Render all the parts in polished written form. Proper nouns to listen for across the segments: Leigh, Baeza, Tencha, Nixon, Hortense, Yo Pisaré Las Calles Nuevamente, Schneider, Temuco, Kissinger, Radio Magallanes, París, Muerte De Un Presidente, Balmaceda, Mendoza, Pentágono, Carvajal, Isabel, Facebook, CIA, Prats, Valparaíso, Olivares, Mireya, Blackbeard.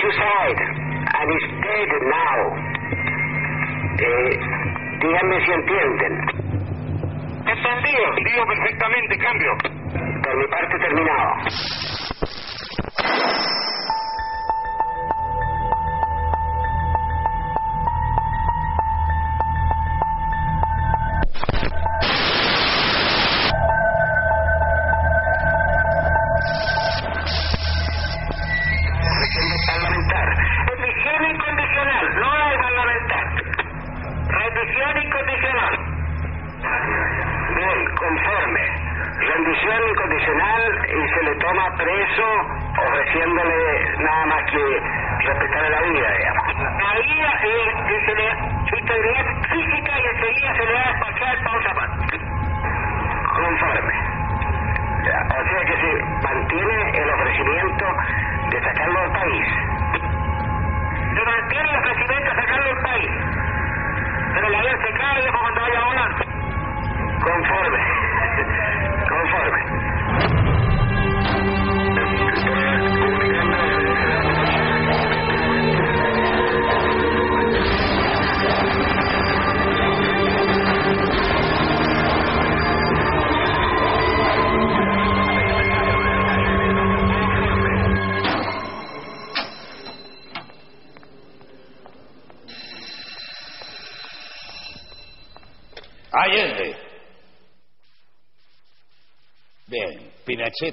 suicide and is dead now. Díganme si entienden. Entendido, digo perfectamente, cambio. Por mi parte terminado.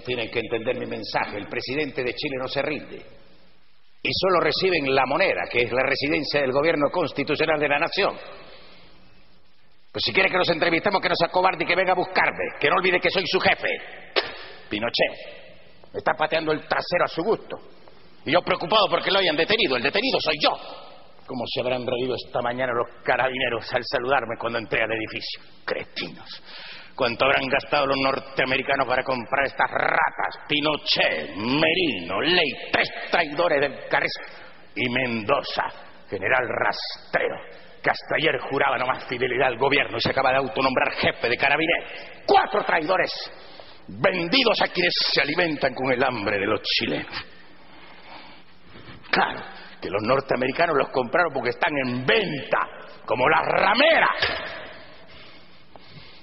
Tienen que entender mi mensaje. El presidente de Chile no se rinde y solo reciben la moneda, que es la residencia del gobierno constitucional de la nación. Pues si quiere que nos entrevistemos, que no sea cobarde y que venga a buscarme, que no olvide que soy su jefe. Pinochet me está pateando el trasero a su gusto y yo preocupado porque lo hayan detenido. El detenido soy yo. ¿Cómo se habrán reído esta mañana los carabineros al saludarme cuando entré al edificio? Cretinos. ¿Cuánto habrán gastado los norteamericanos para comprar estas ratas? Pinochet, Merino, Leigh, tres traidores del Carril, y Mendoza, general rastrero, que hasta ayer juraba no más fidelidad al gobierno y se acaba de autonombrar jefe de carabineros. Cuatro traidores vendidos a quienes se alimentan con el hambre de los chilenos. Claro que los norteamericanos los compraron porque están en venta, como las rameras.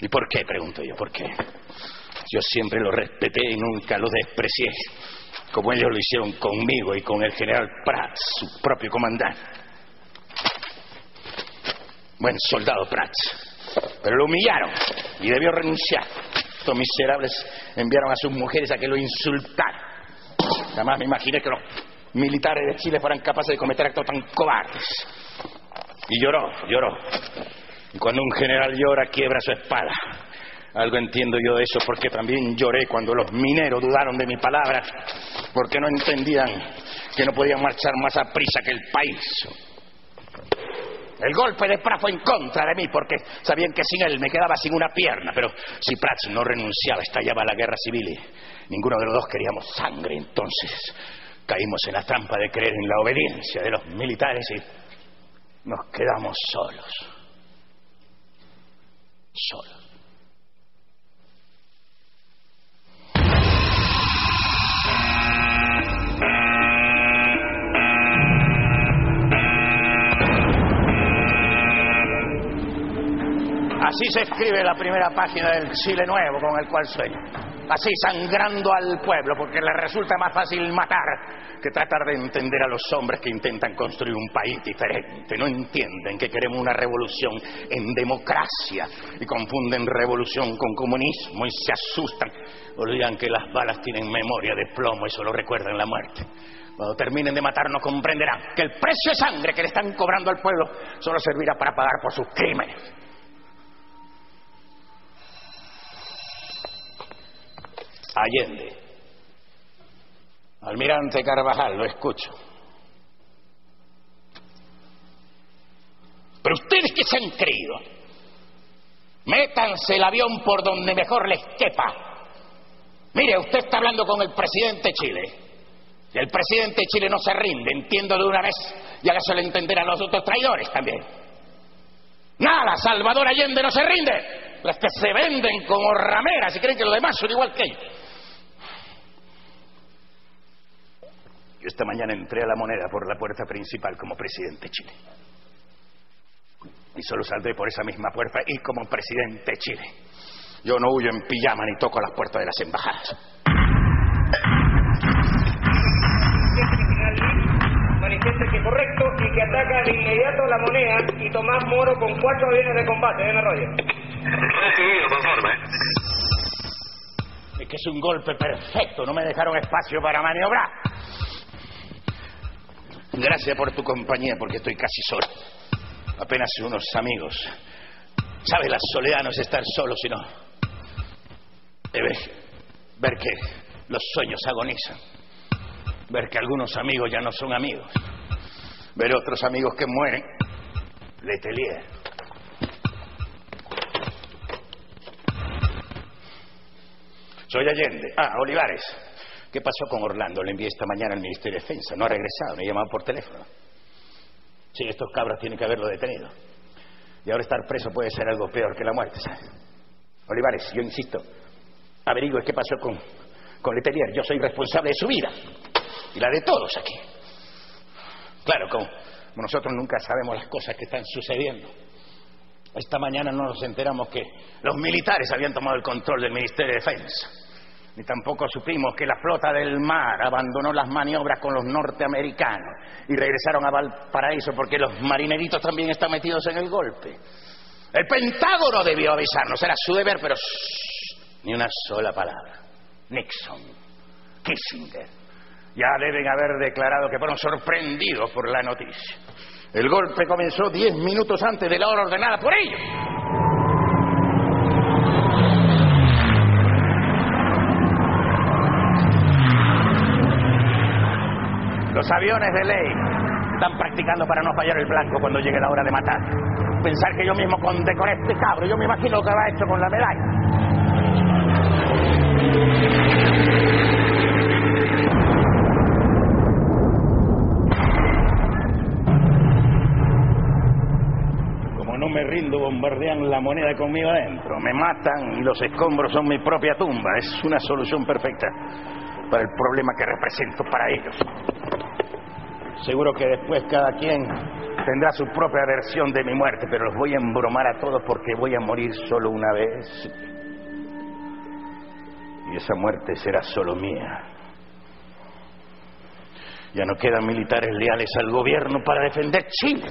¿Y por qué? Pregunto yo, ¿por qué? Yo siempre los respeté y nunca los desprecié, como ellos lo hicieron conmigo y con el general Prats, su propio comandante. Buen soldado Prats, pero lo humillaron y debió renunciar. Estos miserables enviaron a sus mujeres a que lo insultaran. Jamás me imaginé que los militares de Chile fueran capaces de cometer actos tan cobardes. Y lloró. Y cuando un general llora, quiebra su espada. Algo entiendo yo de eso, porque también lloré cuando los mineros dudaron de mi palabra, porque no entendían que no podían marchar más a prisa que el país. El golpe de Prats fue en contra de mí, porque sabían que sin él me quedaba sin una pierna. Pero si Prats no renunciaba, estallaba la guerra civil y ninguno de los dos queríamos sangre. Entonces caímos en la trampa de creer en la obediencia de los militares y nos quedamos solos. Solo. Así se escribe la primera página del Chile nuevo con el cual sueño. Así, sangrando al pueblo, porque le resulta más fácil matar que tratar de entender a los hombres que intentan construir un país diferente. No entienden que queremos una revolución en democracia y confunden revolución con comunismo y se asustan. Olvidan que las balas tienen memoria de plomo y solo recuerdan la muerte. Cuando terminen de matarnos comprenderán que el precio de sangre que le están cobrando al pueblo solo servirá para pagar por sus crímenes. Allende. Almirante Carvajal, lo escucho. Pero ustedes que se han creído, métanse el avión por donde mejor les quepa. Mire, usted está hablando con el presidente de Chile. El presidente de Chile no se rinde, entiendo de una vez, y hágaselo entender a los otros traidores también. Nada, Salvador Allende no se rinde. Las que se venden como rameras y creen que los demás son igual que ellos. Yo esta mañana entré a la moneda por la puerta principal como presidente de Chile. Y solo saldré por esa misma puerta y como presidente de Chile. Yo no huyo en pijama ni toco las puertas de las embajadas. Que correcto y que ataca de inmediato la moneda y Tomás Moro con 4 aviones de combate. Ven rollo. Recibido, conforme. Es que es un golpe perfecto. No me dejaron espacio para maniobrar. Gracias por tu compañía porque estoy casi solo. Apenas unos amigos. ¿Sabes? La soledad no es estar solo, sino ver que los sueños agonizan. Ver que algunos amigos ya no son amigos. Ver otros amigos que mueren. Letelier. Soy Allende. Olivares. ¿Qué pasó con Orlando? Le envié esta mañana al Ministerio de Defensa. No ha regresado, me he llamado por teléfono. Sí, estos cabros tienen que haberlo detenido. Y ahora estar preso puede ser algo peor que la muerte, ¿sabes? Olivares, yo insisto. Averigüe qué pasó con Letelier. Yo soy responsable de su vida. Y la de todos aquí. Claro, como nosotros nunca sabemos las cosas que están sucediendo. Esta mañana no nos enteramos que los militares habían tomado el control del Ministerio de Defensa. Ni tampoco supimos que la flota del mar abandonó las maniobras con los norteamericanos y regresaron a Valparaíso porque los marineritos también están metidos en el golpe. El Pentágono debió avisarnos, era su deber, pero shh, ni una sola palabra. Nixon, Kissinger, ya deben haber declarado que fueron sorprendidos por la noticia. El golpe comenzó 10 minutos antes de la hora ordenada por ellos. Los aviones de Leigh están practicando para no fallar el blanco cuando llegue la hora de matar. Pensar que yo mismo condecoré a este cabro, yo me imagino que va hecho con la medalla. No me rindo, bombardean la moneda conmigo adentro. Me matan y los escombros son mi propia tumba. Es una solución perfecta para el problema que represento para ellos. Seguro que después cada quien tendrá su propia versión de mi muerte, pero los voy a embromar a todos porque voy a morir solo una vez. Y esa muerte será solo mía. Ya no quedan militares leales al gobierno para defender Chile.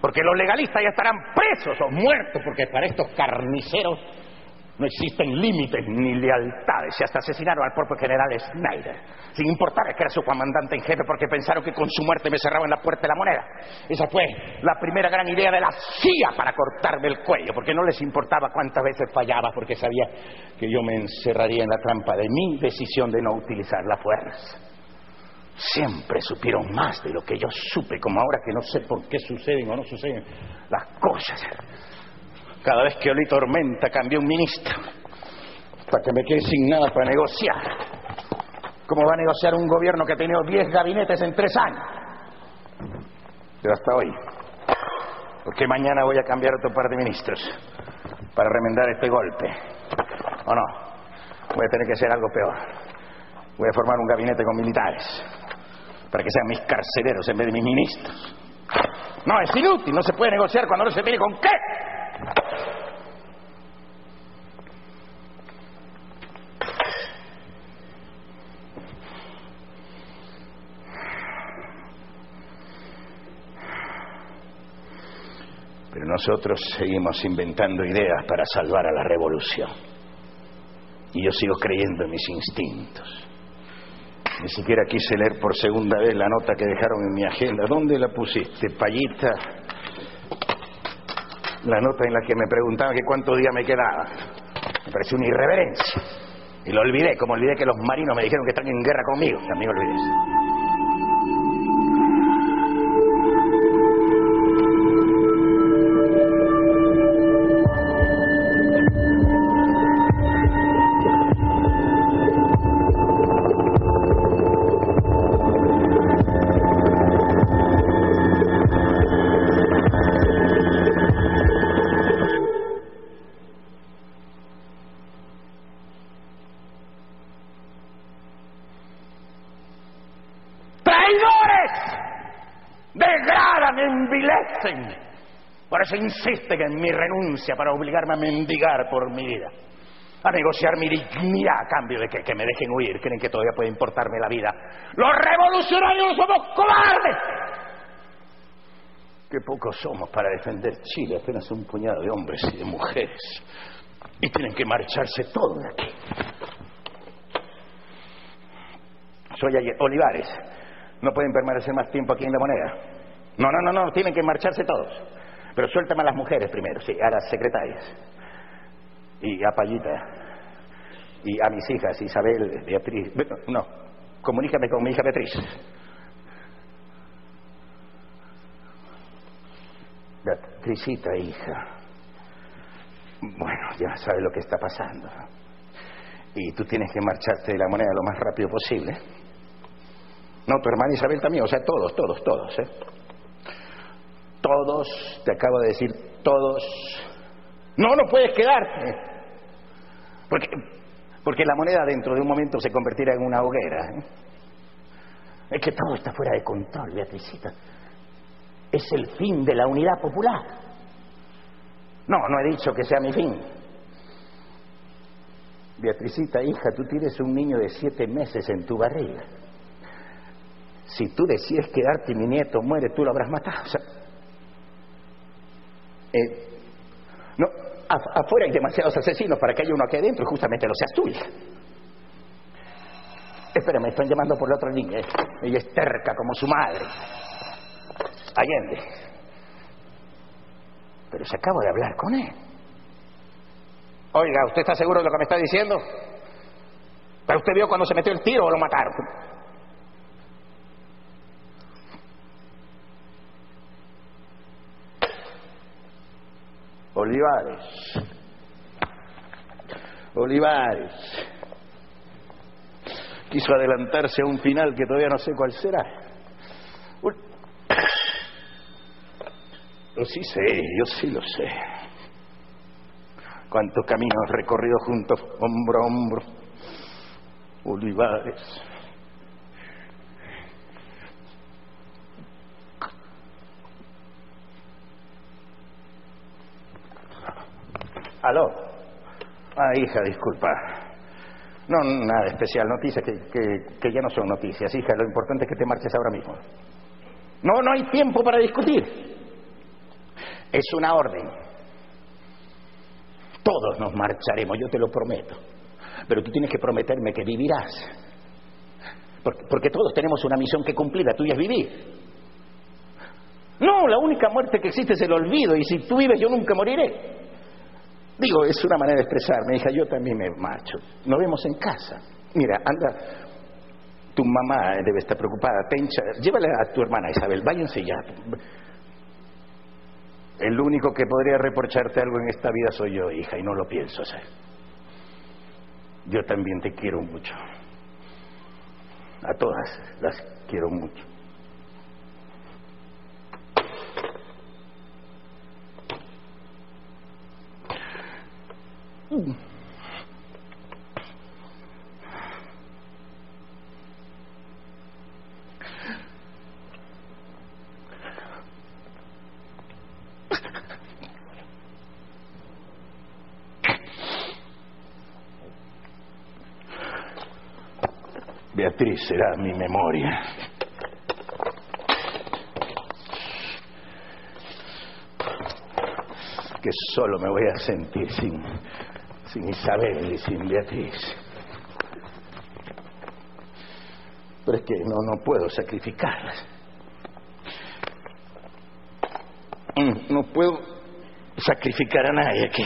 Porque los legalistas ya estarán presos o muertos, porque para estos carniceros no existen límites ni lealtades. Y hasta asesinaron al propio general Schneider, sin importar que era su comandante en jefe, porque pensaron que con su muerte me cerraban la puerta de la moneda. Esa fue la primera gran idea de la CIA para cortarme el cuello, porque no les importaba cuántas veces fallaba, porque sabía que yo me encerraría en la trampa de mi decisión de no utilizar la fuerza. Siempre supieron más de lo que yo supe, como ahora que no sé por qué suceden o no suceden las cosas. Cada vez que olí tormenta cambié un ministro, hasta que me quedé sin nada para negociar. ¿Cómo va a negociar un gobierno que ha tenido 10 gabinetes en 3 años? Pero hasta hoy, porque mañana voy a cambiar otro par de ministros para remendar este golpe. ¿O no? Voy a tener que hacer algo peor. Voy a formar un gabinete con militares para que sean mis carceleros en vez de mis ministros. No, es inútil, no se puede negociar cuando no se mire con qué. Pero nosotros seguimos inventando ideas para salvar a la revolución. Y yo sigo creyendo en mis instintos. Ni siquiera quise leer por segunda vez la nota que dejaron en mi agenda. ¿Dónde la pusiste, Payita? La nota en la que me preguntaban que cuántos días me quedaba. Me pareció una irreverencia. Y lo olvidé, como olvidé que los marinos me dijeron que están en guerra conmigo. También olvidé eso. degradan, envilecen. Por eso insisten en mi renuncia, para obligarme a mendigar por mi vida, a negociar mi dignidad a cambio de que me dejen huir. Creen que todavía puede importarme la vida. Los revolucionarios somos cobardes. Qué pocos somos para defender Chile, apenas un puñado de hombres y de mujeres. Y tienen que marcharse todos de aquí. Soy Olivares. No pueden permanecer más tiempo aquí en La Moneda. No, tienen que marcharse todos. Pero suéltame a las mujeres primero, sí, a las secretarias. Y a Payita. Y a mis hijas, Isabel, Beatriz. No, comunícame con mi hija Beatriz. Beatrizita, hija. Bueno, ya sabes lo que está pasando. Y tú tienes que marcharte de La Moneda lo más rápido posible. No, tu hermana Isabel también, o sea, todos, ¿eh? Todos, te acabo de decir, todos. No puedes quedarte. Porque La Moneda dentro de un momento se convertirá en una hoguera, ¿eh? Es que todo está fuera de control, Beatricita. Es el fin de la unidad popular. No he dicho que sea mi fin. Beatricita, hija, tú tienes un niño de 7 meses en tu barriga. Si tú decides quedarte y mi nieto muere, tú lo habrás matado. O sea, afuera hay demasiados asesinos para que haya uno aquí adentro, justamente lo seas tú, hija. Espérame, están llamando por la otra niña. Ella es terca como su madre. Allende. Pero se acaba de hablar con él. Oiga, ¿usted está seguro de lo que me está diciendo? ¿Pero usted vio cuando se metió el tiro o lo mataron? Olivares. Quiso adelantarse a un final que todavía no sé cuál será. Yo sí lo sé. Cuántos caminos recorridos juntos, hombro a hombro. Olivares. ¿Aló? Ah, hija, disculpa. No, nada especial. Noticias que ya no son noticias, hija. Lo importante es que te marches ahora mismo. No hay tiempo para discutir. Es una orden. Todos nos marcharemos, yo te lo prometo. Pero tú tienes que prometerme que vivirás. Porque todos tenemos una misión que cumplir, la tuya es vivir. No, la única muerte que existe es el olvido, y si tú vives yo nunca moriré. Digo, es una manera de expresarme, hija, yo también me marcho. Nos vemos en casa. Mira, anda, tu mamá debe estar preocupada, Tencha, llévale a tu hermana Isabel, váyanse ya. El único que podría reprocharte algo en esta vida soy yo, hija, y no lo pienso hacer. Yo también te quiero mucho. A todas las quiero mucho. Beatriz será mi memoria. Que solo me voy a sentir sin Isabel y sin Beatriz. Pero es que no puedo sacrificarlas. No puedo sacrificar a nadie aquí.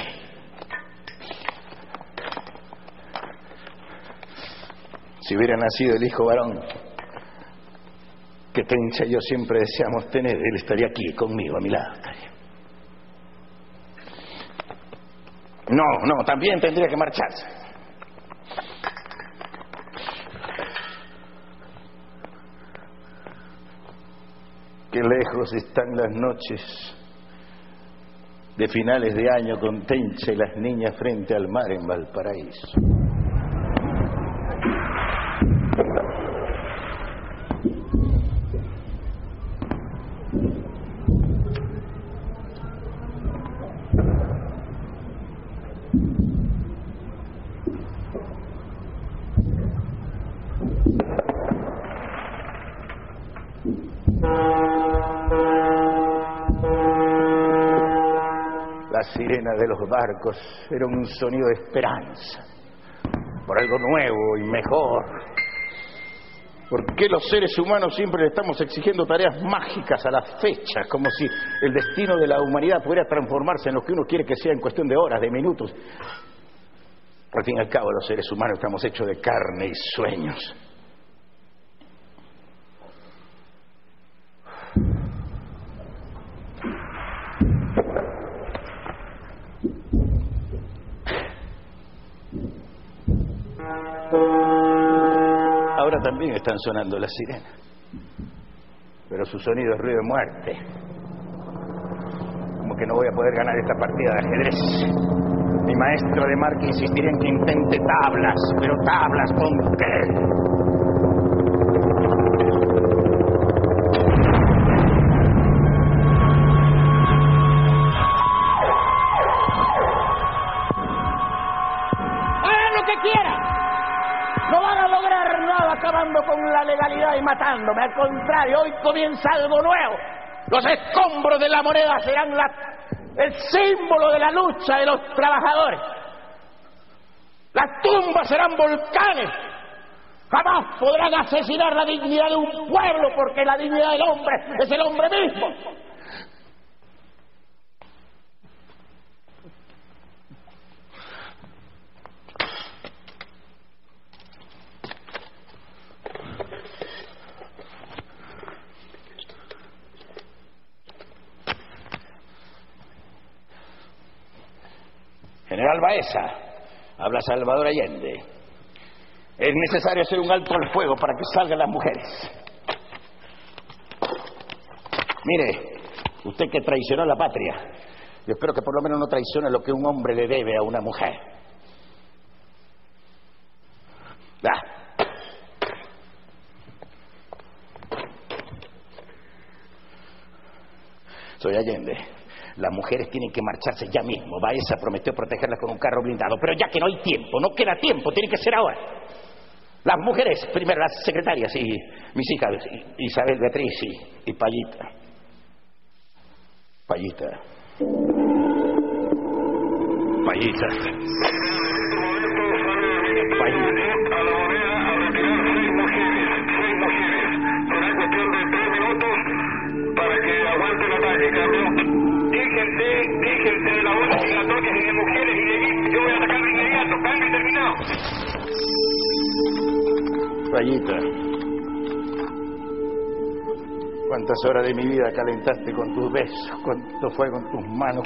Si hubiera nacido el hijo varón que Tencha y yo siempre deseamos tener, él estaría aquí conmigo, a mi lado estaría. No, también tendría que marcharse. Qué lejos están las noches de finales de año con Tencha y las niñas frente al mar en Valparaíso. La sirena de los barcos era un sonido de esperanza por algo nuevo y mejor. ¿Por qué los seres humanos siempre le estamos exigiendo tareas mágicas a las fechas? Como si el destino de la humanidad pudiera transformarse en lo que uno quiere que sea en cuestión de horas, de minutos. Al fin y al cabo, los seres humanos estamos hechos de carne y sueños. Ahora también están sonando las sirenas, pero su sonido es ruido de muerte. Como que no voy a poder ganar esta partida de ajedrez. Mi maestra de marca insistiría en que intente tablas, pero tablas con qué. Hagan lo que quieran. No van a lograr nada acabando con la legalidad y matándome. Al contrario, hoy comienza algo nuevo. Los escombros de la moneda serán el símbolo de la lucha de los trabajadores. Las tumbas serán volcanes. Jamás podrán asesinar la dignidad de un pueblo, porque la dignidad del hombre es el hombre mismo. General Baeza, habla Salvador Allende. Es necesario hacer un alto al fuego para que salgan las mujeres. Mire, usted que traicionó a la patria, yo espero que por lo menos no traicione lo que un hombre le debe a una mujer. Soy Allende. Las mujeres tienen que marcharse ya mismo. Baeza prometió protegerlas con un carro blindado. Pero ya que no hay tiempo, no queda tiempo, tiene que ser ahora. Las mujeres, primero las secretarias y mis hijas, Isabel, Beatriz y Payita. Payita. Payita. Payita. Déjense de la bola de gatones y de mujeres y de mí. Yo voy a atacar de inmediato. Cambio y terminado. Payita, cuántas horas de mi vida calentaste con tus besos, cuánto fue con tus manos,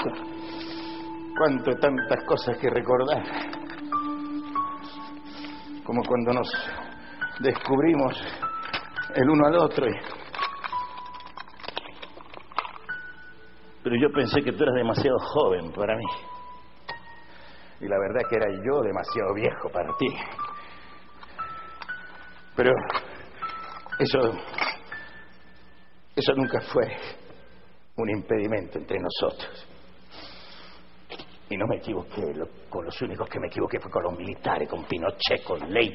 cuánto tantas cosas que recordar. Como cuando nos descubrimos el uno al otro y... Pero yo pensé que tú eras demasiado joven para mí. Y la verdad que era yo demasiado viejo para ti. Pero eso nunca fue un impedimento entre nosotros. Y no me equivoqué. Con los únicos que me equivoqué fue con los militares, con Pinochet, con Leigh.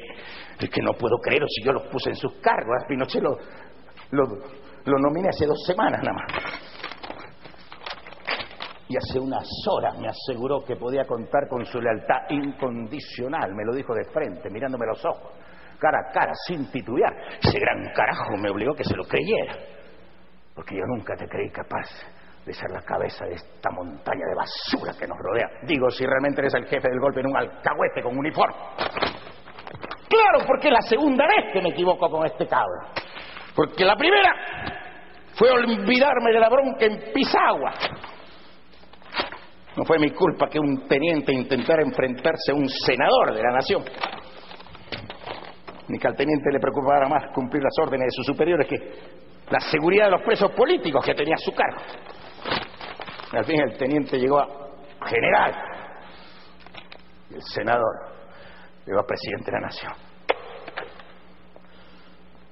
Es que no puedo creerlo si yo los puse en sus cargos. Pinochet lo nominé hace 2 semanas nada más. Y hace unas horas me aseguró que podía contar con su lealtad incondicional. Me lo dijo de frente, mirándome los ojos, cara a cara, sin titubear. Ese gran carajo me obligó a que se lo creyera. Porque yo nunca te creí capaz de ser la cabeza de esta montaña de basura que nos rodea. Digo, si realmente eres el jefe del golpe en un alcahuete con uniforme. Claro, porque es la segunda vez que me equivoco con este cabro. Porque la primera fue olvidarme de la bronca en Pisagua. No fue mi culpa que un teniente intentara enfrentarse a un senador de la nación. Ni que al teniente le preocupara más cumplir las órdenes de sus superiores que la seguridad de los presos políticos que tenía a su cargo. Al fin el teniente llegó a general. Y el senador llegó a presidente de la nación.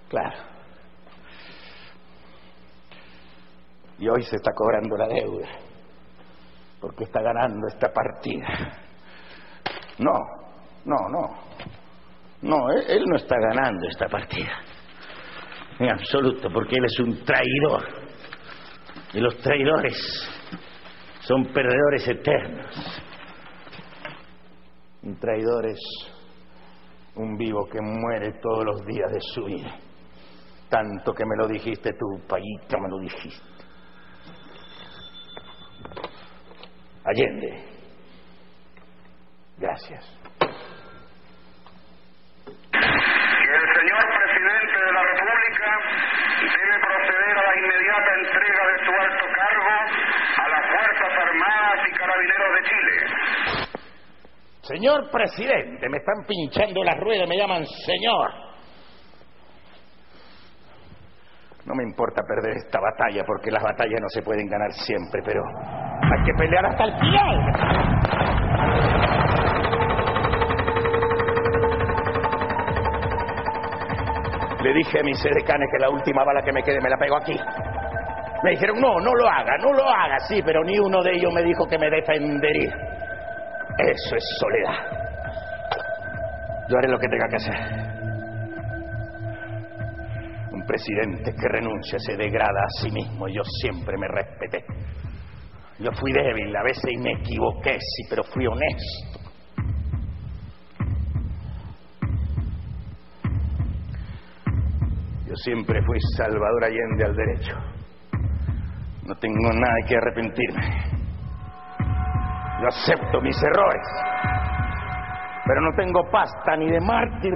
Claro. Y hoy se está cobrando la deuda. Porque está ganando esta partida. No, él no está ganando esta partida. En absoluto, porque él es un traidor. Y los traidores son perdedores eternos. Un traidor es un vivo que muere todos los días de su vida. Tanto que me lo dijiste tú, Payita, me lo dijiste. Allende. Gracias. El señor presidente de la República debe proceder a la inmediata entrega de su alto cargo a las Fuerzas Armadas y Carabineros de Chile. Señor presidente, me están pinchando las ruedas, me llaman señor. No me importa perder esta batalla, porque las batallas no se pueden ganar siempre, pero hay que pelear hasta el final. Le dije a mis edecanes que la última bala que me quede me la pego aquí. Me dijeron, no, no lo haga, sí, pero ni uno de ellos me dijo que me defendería. Eso es soledad. Yo haré lo que tenga que hacer. Un presidente que renuncia se degrada a sí mismo. Yo siempre me respeté. Yo fui débil a veces y me equivoqué, sí, pero fui honesto. Yo siempre fui Salvador Allende al derecho. No tengo nada que arrepentirme. Yo acepto mis errores, pero no tengo pasta ni de mártir,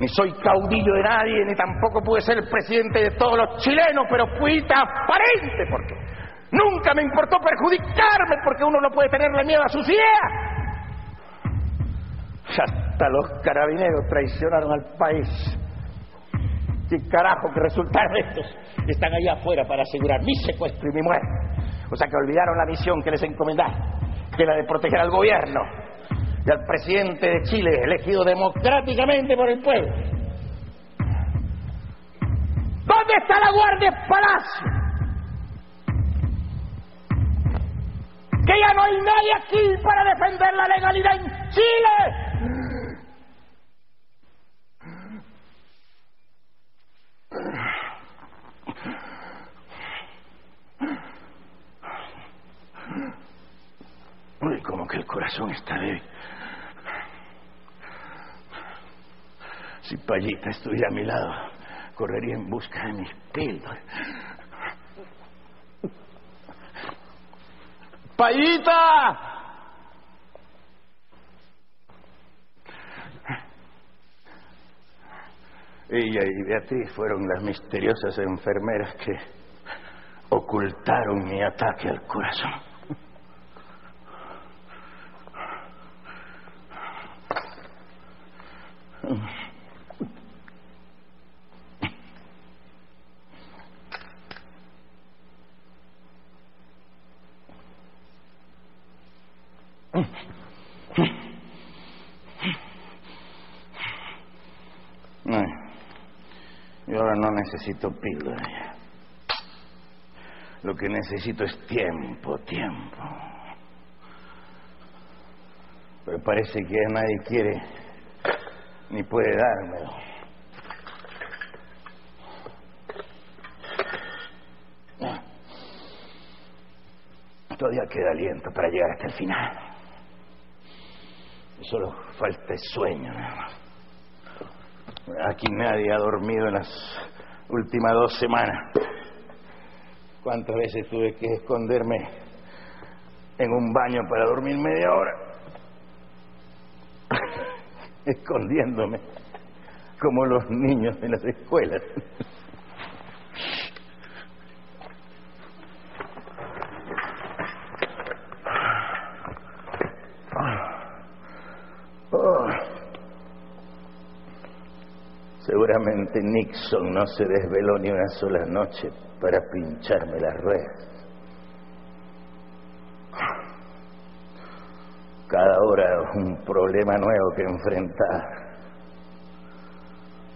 ni soy caudillo de nadie, ni tampoco pude ser el presidente de todos los chilenos, pero fui transparente porque nunca me importó perjudicarme, porque uno no puede tenerle miedo a sus ideas. Hasta los carabineros traicionaron al país. ¿Qué carajo que resultaron estos? Están allá afuera para asegurar mi secuestro y mi muerte. O sea que olvidaron la misión que les encomendaron, que era de proteger al gobierno y al presidente de Chile, elegido democráticamente por el pueblo. ¿Dónde está la Guardia Palacio? Que ya no hay nadie aquí para defender la legalidad en Chile. Uy, como que el corazón está débil. Si Payita estuviera a mi lado, correría en busca de mis píldoras. ¡Payita! Ella y Beatriz fueron las misteriosas enfermeras que ocultaron mi ataque al corazón. Yo ahora no necesito píldora. Lo que necesito es tiempo. Pero parece que ya nadie quiere ni puede dármelo. Todavía queda aliento para llegar hasta el final. Solo falta el sueño, nada más. Aquí nadie ha dormido en las últimas 2 semanas. ¿Cuántas veces tuve que esconderme en un baño para dormir media hora? Escondiéndome como los niños en las escuelas. Seguramente Nixon no se desveló ni una sola noche para pincharme las ruedas. Cada hora un problema nuevo que enfrentar.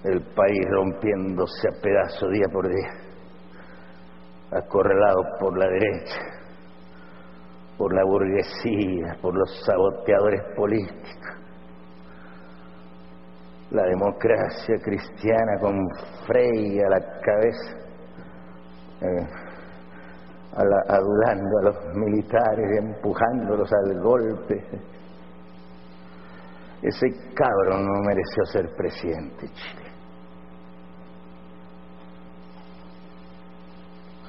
El país rompiéndose a pedazos día por día. Acorralado por la derecha, por la burguesía, por los saboteadores políticos. La democracia cristiana con Frei a la cabeza, adulando a los militares, empujándolos al golpe. Ese cabrón no mereció ser presidente de Chile.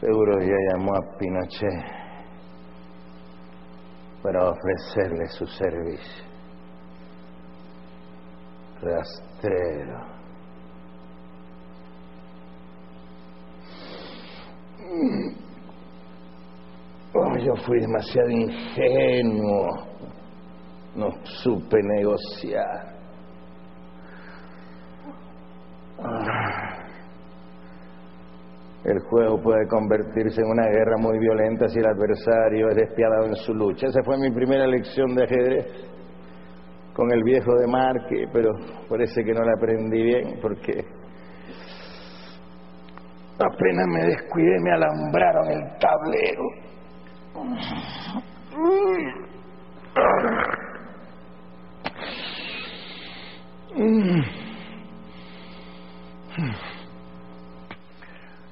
Seguro ya llamó a Pinochet para ofrecerle su servicio. Rastrero. Oh, yo fui demasiado ingenuo. No supe negociar. El juego puede convertirse en una guerra muy violenta si el adversario es despiadado en su lucha. Esa fue mi primera lección de ajedrez con el viejo de Marque, pero parece que no la aprendí bien porque apenas me descuidé, me alambraron el tablero.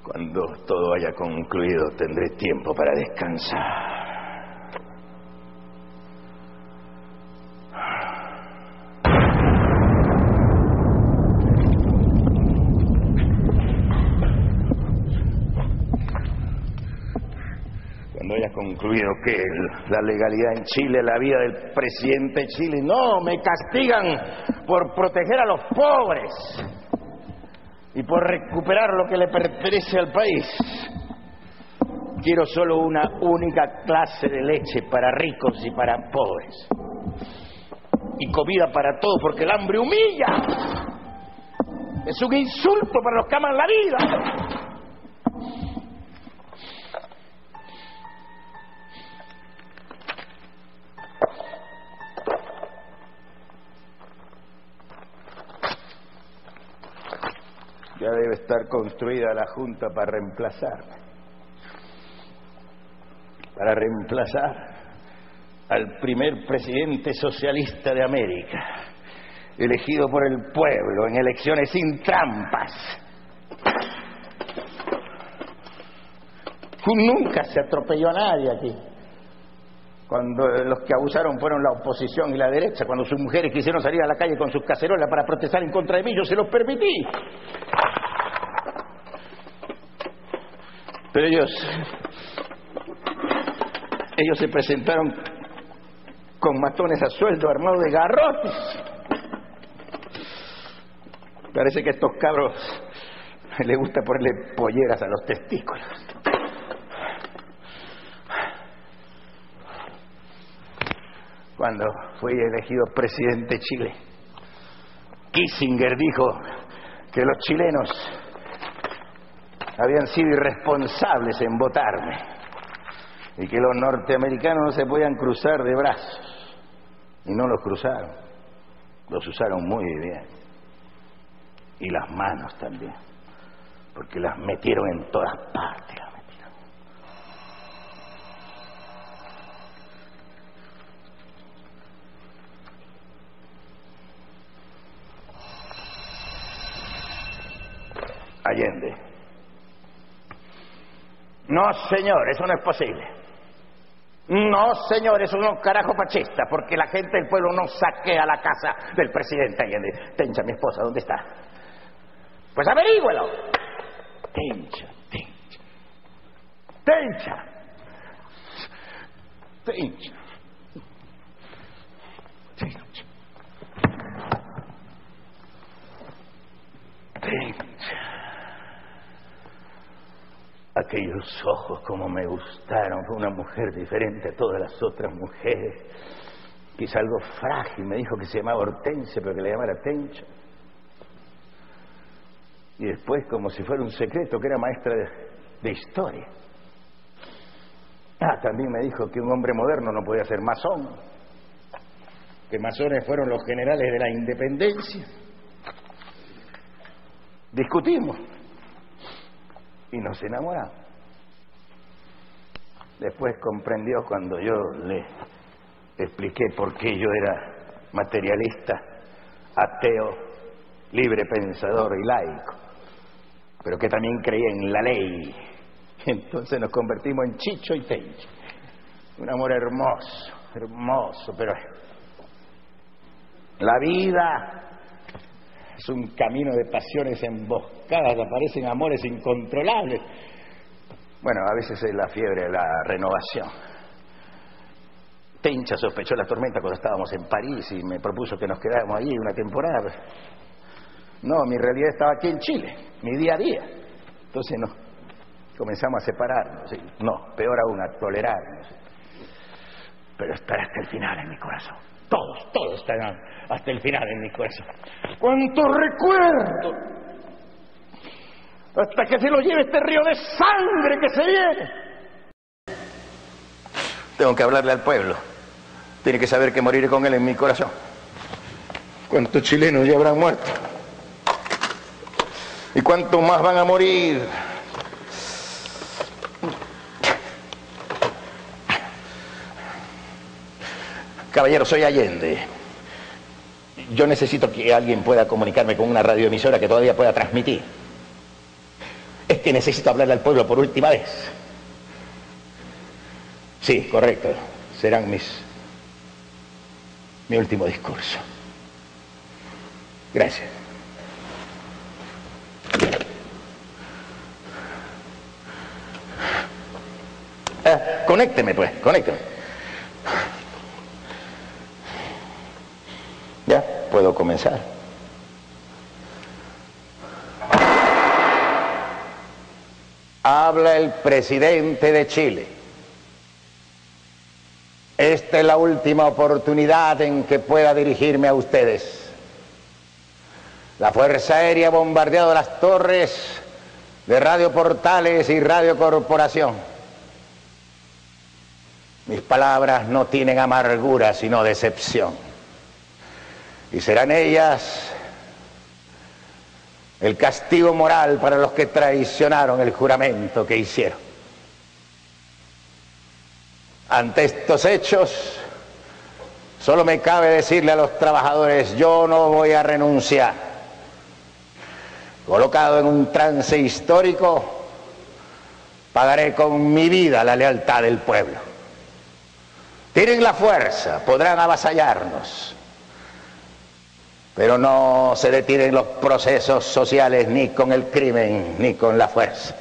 Cuando todo haya concluido, tendré tiempo para descansar. Concluido que la legalidad en Chile, la vida del presidente de Chile. No, me castigan por proteger a los pobres y por recuperar lo que le pertenece al país. Quiero solo una única clase de leche para ricos y para pobres. Y comida para todos, porque el hambre humilla. Es un insulto para los que aman la vida. Ya debe estar construida la Junta para reemplazarme. Para reemplazar al primer presidente socialista de América, elegido por el pueblo en elecciones sin trampas. Nunca se atropelló a nadie aquí. Cuando los que abusaron fueron la oposición y la derecha, cuando sus mujeres quisieron salir a la calle con sus cacerolas para protestar en contra de mí, yo se los permití. Pero ellos se presentaron con matones a sueldo, armados de garrotes. Parece que a estos cabros les gusta ponerle polleras a los testículos. Cuando fui elegido presidente de Chile, Kissinger dijo que los chilenos habían sido irresponsables en votarme y que los norteamericanos no se podían cruzar de brazos. Y no los cruzaron, los usaron muy bien. Y las manos también, porque las metieron en todas partes. Allende. No, señor, eso no es posible. No, señor, eso no es un carajo fascista, porque la gente del pueblo no saquea la casa del presidente Allende. Tencha, mi esposa, ¿dónde está? Pues averígüelo. Tencha. Aquellos ojos como me gustaron, fue una mujer diferente a todas las otras mujeres. Quizá algo frágil, me dijo que se llamaba Hortense, pero que le llamara Tencha. Y después, como si fuera un secreto, que era maestra de historia. Ah, también me dijo que un hombre moderno no podía ser masón. Que masones fueron los generales de la independencia. Discutimos. Y nos enamoramos. Después comprendió cuando yo le expliqué por qué yo era materialista, ateo libre pensador y laico, pero que también creía en la ley. Entonces nos convertimos en Chicho y Tencha. Un amor hermoso, hermoso, pero la vida es un camino de pasiones emboscadas, aparecen amores incontrolables. Bueno, a veces es la fiebre de la renovación. Tencha sospechó las tormentas cuando estábamos en París y me propuso que nos quedáramos allí una temporada. No, mi realidad estaba aquí en Chile, mi día a día. Entonces no, comenzamos a separarnos, ¿sí? No, peor aún, a tolerarnos. Pero estar hasta el final en mi corazón. Todos, todos estarán hasta el final en mi corazón. ¡Cuánto recuerdo! Hasta que se lo lleve este río de sangre que se viene. Tengo que hablarle al pueblo. Tiene que saber que moriré con él en mi corazón. ¿Cuántos chilenos ya habrán muerto? ¿Y cuántos más van a morir? Caballero, soy Allende. Yo necesito que alguien pueda comunicarme con una radioemisora que todavía pueda transmitir. Es que necesito hablarle al pueblo por última vez. Sí, correcto. Serán mi último discurso. Gracias. Conécteme, pues, conécteme. Ya, puedo comenzar. Habla el presidente de Chile. Esta es la última oportunidad en que pueda dirigirme a ustedes. La Fuerza Aérea ha bombardeado las torres de Radio Portales y Radio Corporación. Mis palabras no tienen amargura, sino decepción. Y serán ellas el castigo moral para los que traicionaron el juramento que hicieron. Ante estos hechos, solo me cabe decirle a los trabajadores, yo no voy a renunciar. Colocado en un trance histórico, pagaré con mi vida la lealtad del pueblo. Tienen la fuerza, podrán avasallarnos, pero no se detienen los procesos sociales ni con el crimen ni con la fuerza.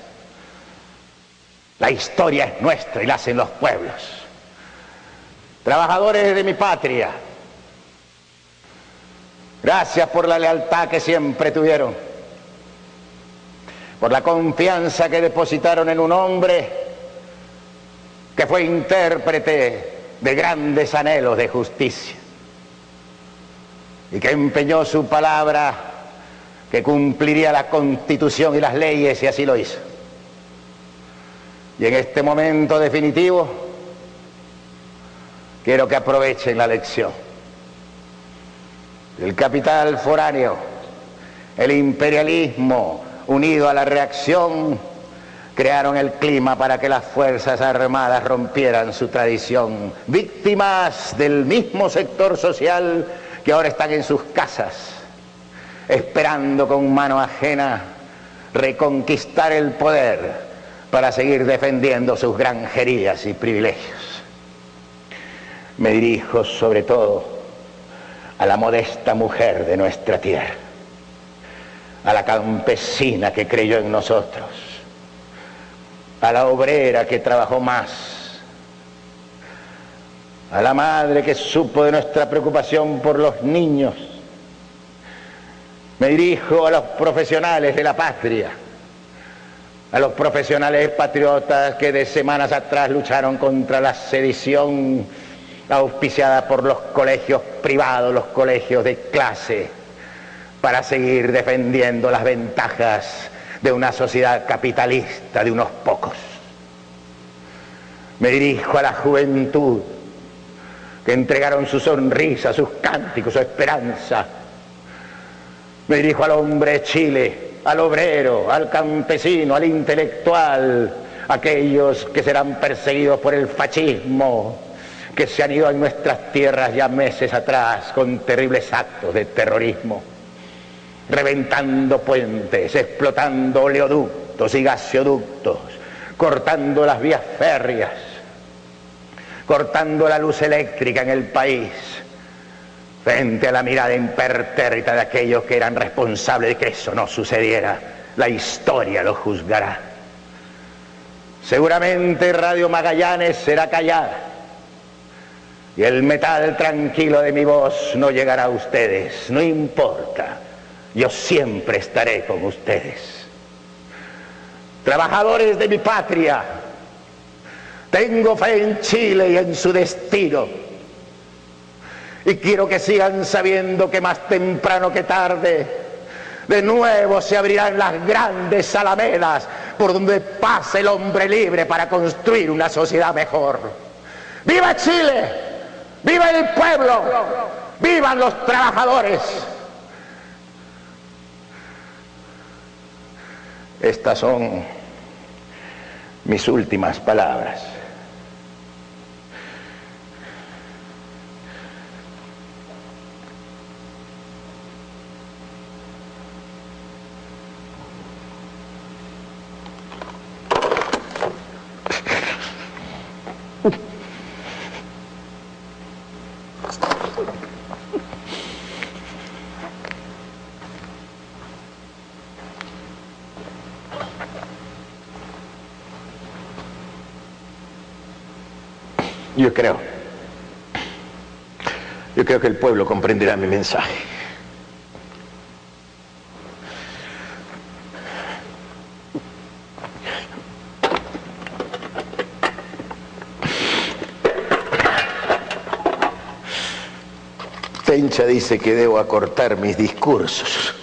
La historia es nuestra y la hacen los pueblos. Trabajadores de mi patria, gracias por la lealtad que siempre tuvieron, por la confianza que depositaron en un hombre que fue intérprete de grandes anhelos de justicia y que empeñó su palabra que cumpliría la Constitución y las leyes, y así lo hizo. Y en este momento definitivo quiero que aprovechen la lección. El capital foráneo, el imperialismo unido a la reacción, crearon el clima para que las Fuerzas Armadas rompieran su tradición, víctimas del mismo sector social que ahora están en sus casas, esperando con mano ajena reconquistar el poder para seguir defendiendo sus granjerías y privilegios. Me dirijo sobre todo a la modesta mujer de nuestra tierra, a la campesina que creyó en nosotros, a la obrera que trabajó más, a la madre que supo de nuestra preocupación por los niños. Me dirijo a los profesionales de la patria, a los profesionales patriotas que de semanas atrás lucharon contra la sedición auspiciada por los colegios privados, los colegios de clase, para seguir defendiendo las ventajas de una sociedad capitalista de unos pocos. Me dirijo a la juventud que entregaron su sonrisa, sus cánticos, su esperanza. Me dirijo al hombre de Chile, al obrero, al campesino, al intelectual, aquellos que serán perseguidos por el fascismo, que se han ido a nuestras tierras ya meses atrás con terribles actos de terrorismo. reventando puentes, explotando oleoductos y gaseoductos, cortando las vías férreas, cortando la luz eléctrica en el país, frente a la mirada impertérrita de aquellos que eran responsables de que eso no sucediera. La historia lo juzgará. Seguramente Radio Magallanes será callada y el metal tranquilo de mi voz no llegará a ustedes. No importa, yo siempre estaré con ustedes. Trabajadores de mi patria, tengo fe en Chile y en su destino. Y quiero que sigan sabiendo que más temprano que tarde, de nuevo se abrirán las grandes alamedas por donde pasa el hombre libre para construir una sociedad mejor. ¡Viva Chile! ¡Viva el pueblo! ¡Vivan los trabajadores! Estas son mis últimas palabras. Yo creo que el pueblo comprenderá mi mensaje. Tencha dice que debo acortar mis discursos.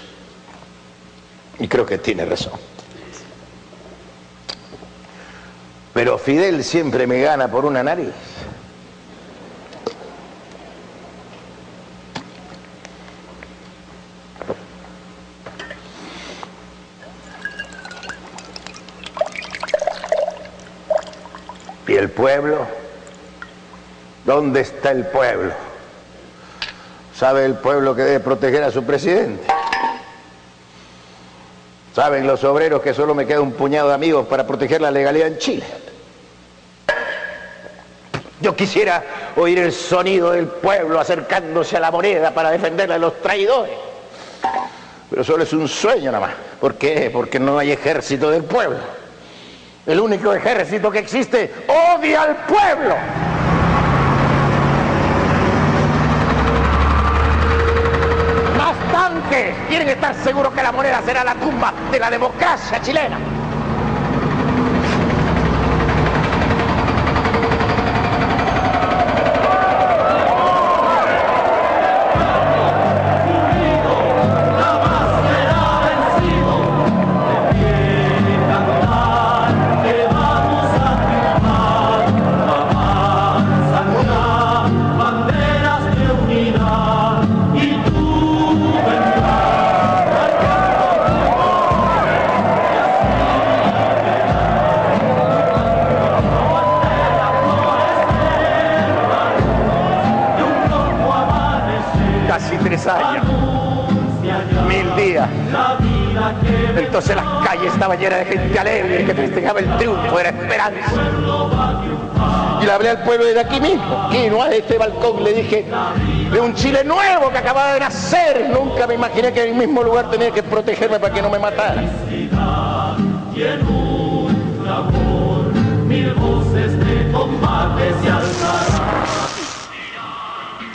Y creo que tiene razón. Pero Fidel siempre me gana por una nariz. ¿Y el pueblo? ¿Dónde está el pueblo? ¿Sabe el pueblo que debe proteger a su presidente? ¿Saben los obreros que solo me queda un puñado de amigos para proteger la legalidad en Chile? Yo quisiera oír el sonido del pueblo acercándose a la moneda para defenderla de los traidores. Pero solo es un sueño nada más. ¿Por qué? Porque no hay ejército del pueblo. El único ejército que existe odia al pueblo. Más tanques quieren estar seguros que la moneda será la tumba de la democracia chilena. Entonces las calles estaban llenas de gente alegre que festejaba el triunfo, era esperanza. Y le hablé al pueblo desde aquí mismo, aquí, no a este balcón, le dije de un Chile nuevo que acababa de nacer. Nunca me imaginé que en el mismo lugar tenía que protegerme para que no me matara.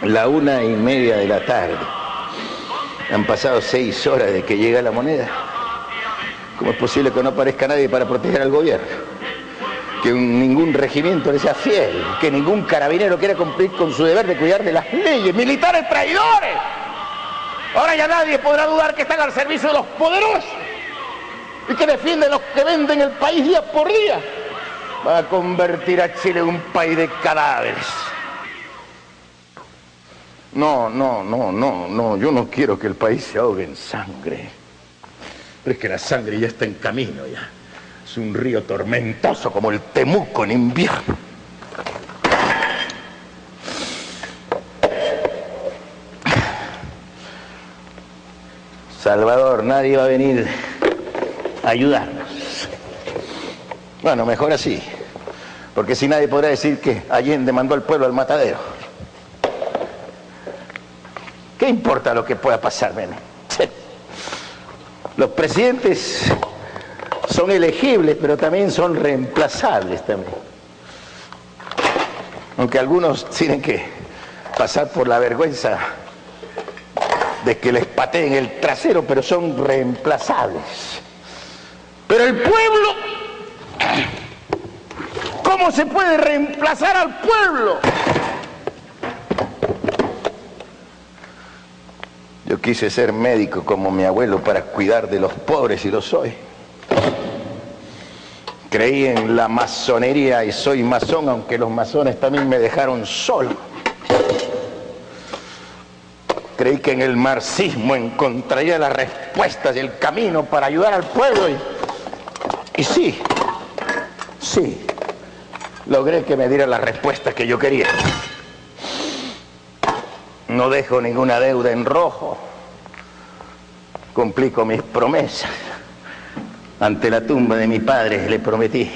La 1:30 de la tarde. Han pasado 6 horas desde que llega la moneda. ¿Cómo es posible que no aparezca nadie para proteger al gobierno? Que ningún regimiento le sea fiel, que ningún carabinero quiera cumplir con su deber de cuidar de las leyes. ¡Militares traidores! Ahora ya nadie podrá dudar que están al servicio de los poderosos y que defienden los que venden el país día por día. Va a convertir a Chile en un país de cadáveres. No, yo no quiero que el país se ahogue en sangre. Pero es que la sangre ya está en camino, ya. Es un río tormentoso como el Temuco en invierno. Salvador nadie va a venir a ayudarnos. Bueno, mejor así, porque si nadie podrá decir que Allende mandó al pueblo al matadero. ¿Qué importa lo que pueda pasar, men? Los presidentes son elegibles, pero también son reemplazables también. Aunque algunos tienen que pasar por la vergüenza de que les pateen el trasero, pero son reemplazables. Pero el pueblo, ¿cómo se puede reemplazar al pueblo? Yo quise ser médico como mi abuelo para cuidar de los pobres y lo soy. Creí en la masonería y soy masón, aunque los masones también me dejaron solo. Creí que en el marxismo encontraría las respuestas y el camino para ayudar al pueblo. Y sí, logré que me diera las respuestas que yo quería. No dejo ninguna deuda en rojo. Cumplí con mis promesas. Ante la tumba de mi padre le prometí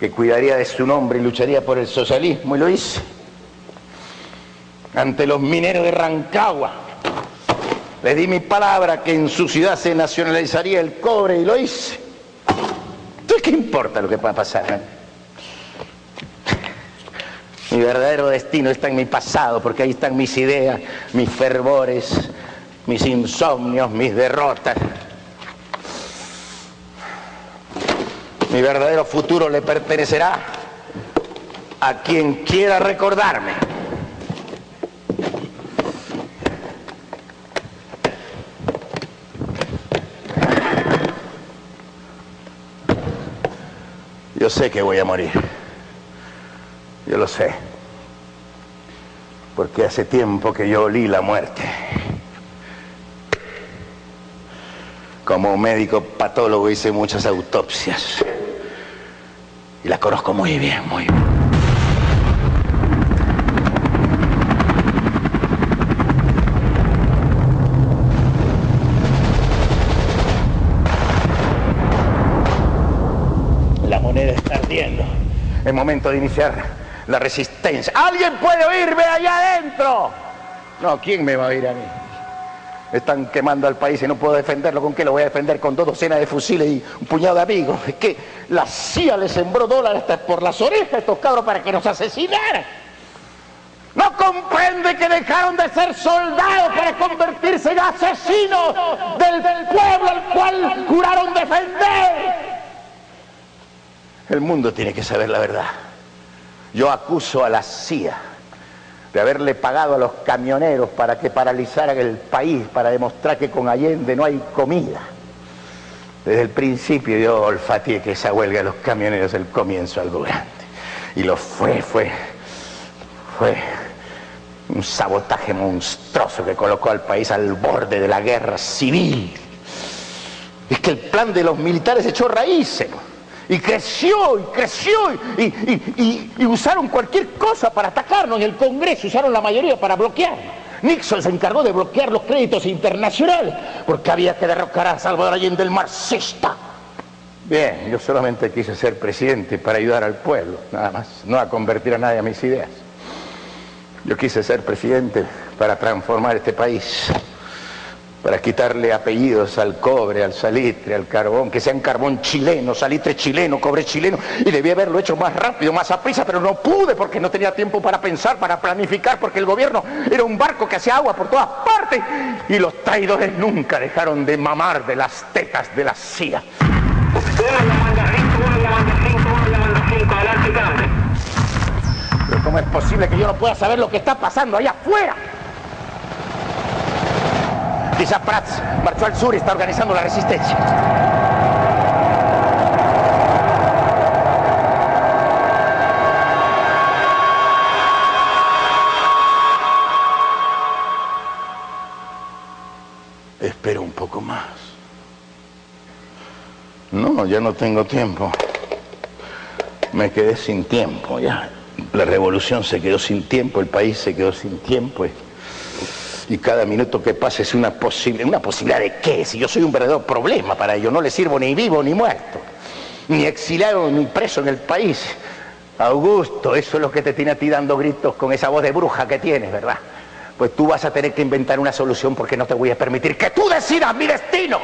que cuidaría de su nombre y lucharía por el socialismo, y lo hice. Ante los mineros de Rancagua le di mi palabra que en su ciudad se nacionalizaría el cobre, y lo hice. Entonces, ¿qué importa lo que pueda pasar, eh? Mi verdadero destino está en mi pasado, porque ahí están mis ideas, mis fervores, mis insomnios, mis derrotas. Mi verdadero futuro le pertenecerá a quien quiera recordarme. Yo sé que voy a morir. Yo lo sé, porque hace tiempo que yo olí la muerte. Como médico patólogo hice muchas autopsias y las conozco muy bien, muy bien. La moneda está ardiendo. Es momento de iniciar la resistencia. ¿Alguien puede oírme allá adentro? No, ¿quién me va a oír a mí? Están quemando al país y no puedo defenderlo. ¿Con qué lo voy a defender? Con 2 docenas de fusiles y un puñado de amigos. Es que la CIA le sembró dólares hasta por las orejas a estos cabros para que nos asesinaran. ¿No comprende que dejaron de ser soldados para convertirse en asesinos del pueblo al cual juraron defender? El mundo tiene que saber la verdad. Yo acuso a la CIA de haberle pagado a los camioneros para que paralizaran el país, para demostrar que con Allende no hay comida. Desde el principio yo olfateé que esa huelga de los camioneros es el comienzo algo grande. Y lo fue un sabotaje monstruoso que colocó al país al borde de la guerra civil. Es que el plan de los militares echó raíces. Y creció, y creció, y usaron cualquier cosa para atacarnos en el Congreso, usaron la mayoría para bloquearnos. Nixon se encargó de bloquear los créditos internacionales, porque había que derrocar a Salvador Allende, el marxista. Bien, yo solamente quise ser presidente para ayudar al pueblo, nada más, no a convertir a nadie a mis ideas. Yo quise ser presidente para transformar este país, para quitarle apellidos al cobre, al salitre, al carbón, que sean carbón chileno, salitre chileno, cobre chileno, y debí haberlo hecho más rápido, más a prisa, pero no pude porque no tenía tiempo para pensar, para planificar, porque el gobierno era un barco que hacía agua por todas partes, y los traidores nunca dejaron de mamar de las tetas de la CIA. Pero ¿cómo es posible que yo no pueda saber lo que está pasando allá afuera? Quizá Prats marchó al sur y está organizando la resistencia. Espero un poco más. No, ya no tengo tiempo. Me quedé sin tiempo ya. La revolución se quedó sin tiempo, el país se quedó sin tiempo. y cada minuto que pasa es una posibilidad de qué, si yo soy un verdadero problema para ellos, no les sirvo ni vivo ni muerto, ni exilado ni preso en el país. Augusto, eso es lo que te tiene a ti dando gritos con esa voz de bruja que tienes, ¿verdad? Pues tú vas a tener que inventar una solución porque no te voy a permitir que tú decidas mi destino.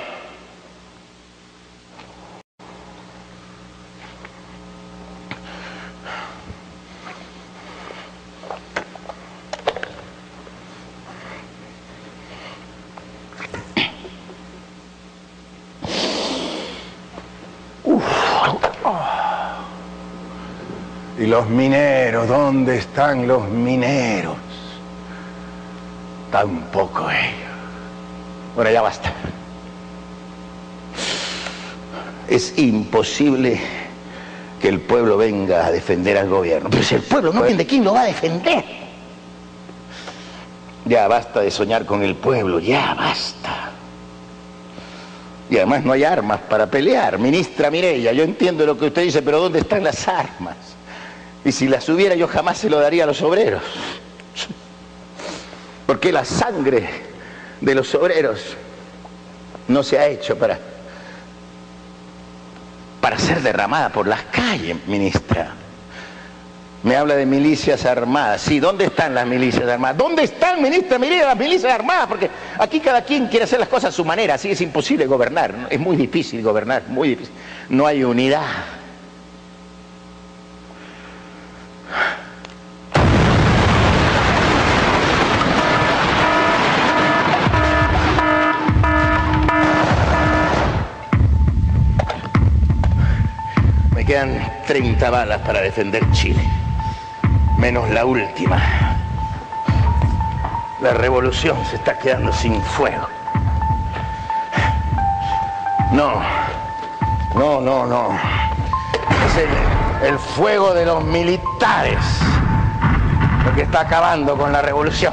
Y los mineros, ¿dónde están los mineros? Tampoco ellos. Bueno, ya basta. Es imposible que el pueblo venga a defender al gobierno. Pero si el pueblo no entiende, ¿quién lo va a defender? Ya basta de soñar con el pueblo, ya basta. Y además no hay armas para pelear. Ministra Mireya, yo entiendo lo que usted dice, pero ¿dónde están las armas? Y si las hubiera, yo jamás se lo daría a los obreros. Porque la sangre de los obreros no se ha hecho para ser derramada por las calles, ministra. Me habla de milicias armadas. Sí, ¿dónde están las milicias armadas? ¿Dónde están, ministra Mireya, las milicias armadas? Porque aquí cada quien quiere hacer las cosas a su manera. Así es imposible gobernar. Es muy difícil gobernar, muy difícil. No hay unidad. Me quedan 30 balas para defender Chile, menos la última. La revolución se está quedando sin fuego. No. Es el fuego de los militares lo que está acabando con la revolución.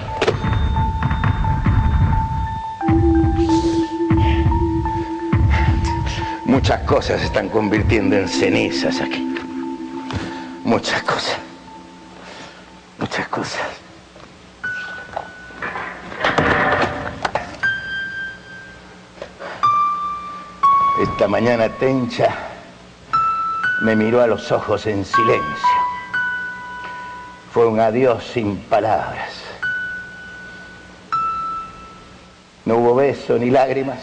Muchas cosas se están convirtiendo en cenizas aquí. Muchas cosas. Muchas cosas. Esta mañana Tencha me miró a los ojos en silencio. Fue un adiós sin palabras. No hubo beso ni lágrimas.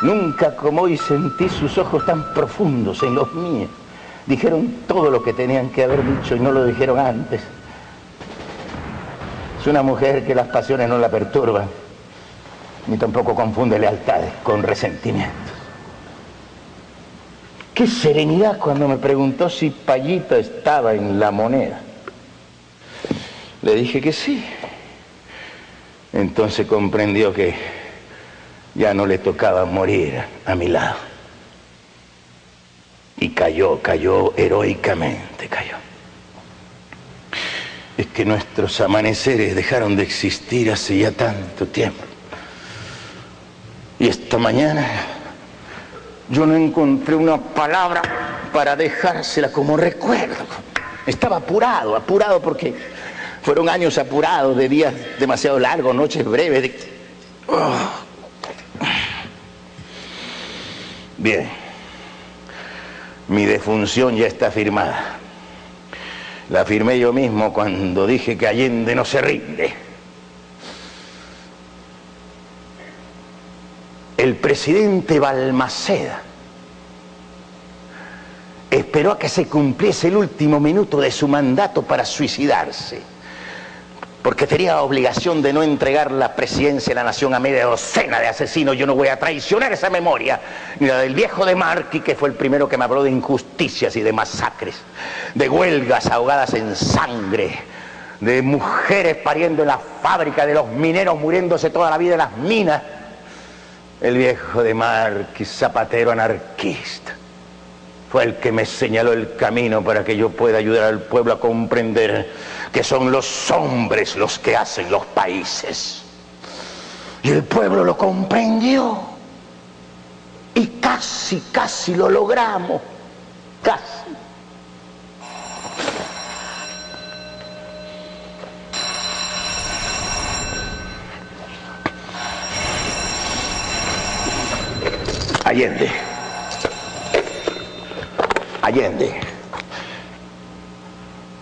Nunca como hoy sentí sus ojos tan profundos en los míos. Dijeron todo lo que tenían que haber dicho y no lo dijeron antes. Es una mujer que las pasiones no la perturban, ni tampoco confunde lealtades con resentimientos. Qué serenidad cuando me preguntó si Payita estaba en La Moneda. Le dije que sí. Entonces comprendió que ya no le tocaba morir a mi lado. Y cayó, heroicamente cayó. Es que nuestros amaneceres dejaron de existir hace ya tanto tiempo. Y esta mañana yo no encontré una palabra para dejársela como recuerdo. Estaba apurado porque fueron años apurados, de días demasiado largos, noches breves. Bien, mi defunción ya está firmada. La firmé yo mismo cuando dije que Allende no se rinde. El presidente Balmaceda esperó a que se cumpliese el último minuto de su mandato para suicidarse, porque tenía la obligación de no entregar la presidencia de la nación a media docena de asesinos. Yo no voy a traicionar esa memoria, ni la del viejo de Marqui, que fue el primero que me habló de injusticias y de masacres, de huelgas ahogadas en sangre, de mujeres pariendo en la fábrica, de los mineros muriéndose toda la vida en las minas. El viejo de Marqui, zapatero anarquista, fue el que me señaló el camino para que yo pueda ayudar al pueblo a comprender que son los hombres los que hacen los países. Y el pueblo lo comprendió. Y casi lo logramos. Casi. Allende. Allende.